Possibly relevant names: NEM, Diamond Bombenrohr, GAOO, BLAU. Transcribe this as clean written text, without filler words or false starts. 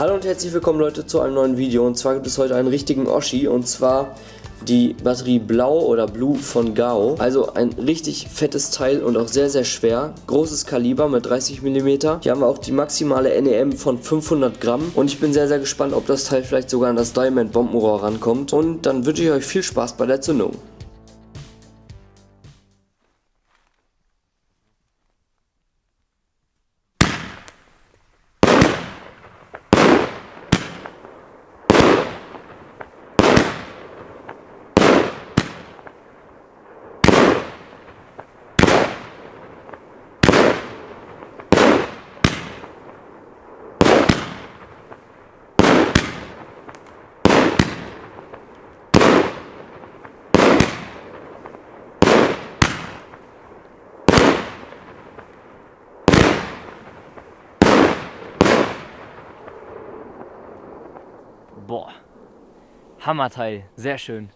Hallo und herzlich willkommen Leute zu einem neuen Video, und zwar gibt es heute einen richtigen Oschi, und zwar die Batterie Blau oder Blue von GAOO. Also ein richtig fettes Teil und auch sehr sehr schwer, großes Kaliber mit 30 mm. Hier haben wir auch die maximale NEM von 500 Gramm, und ich bin sehr sehr gespannt, ob das Teil vielleicht sogar an das Diamond Bombenrohr rankommt, und dann wünsche ich euch viel Spaß bei der Zündung. Boah, Hammerteil, sehr schön.